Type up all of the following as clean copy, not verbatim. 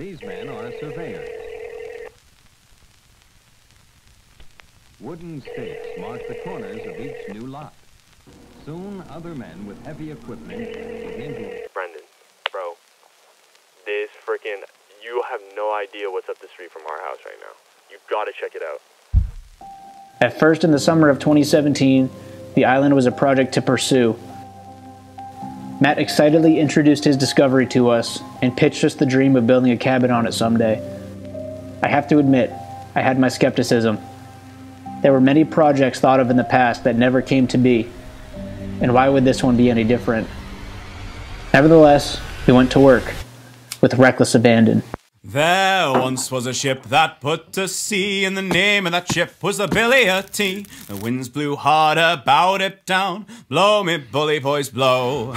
These men are surveyors. Wooden stakes mark the corners of each new lot. Soon, other men with heavy equipment begin to... Brendan, bro, this freaking... You have no idea what's up the street from our house right now. You gotta check it out. At first, in the summer of 2017, the island was a project to pursue. Matt excitedly introduced his discovery to us and pitched us the dream of building a cabin on it someday. I have to admit, I had my skepticism. There were many projects thought of in the past that never came to be, and why would this one be any different? Nevertheless, we went to work with reckless abandon. There once was a ship that put to sea, and the name of that ship was the Billy O'Tea. The winds blew hard about it down, blow me bully boys blow.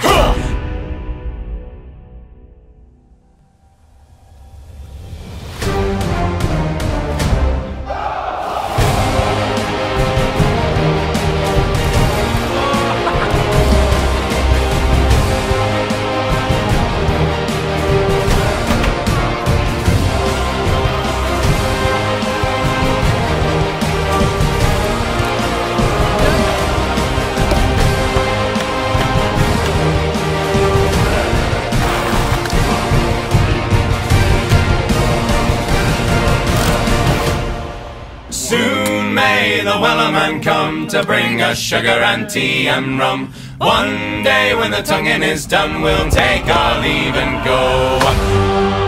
The Wellerman come to bring us sugar and tea and rum. One day when the tonguing is done, we'll take our leave and go.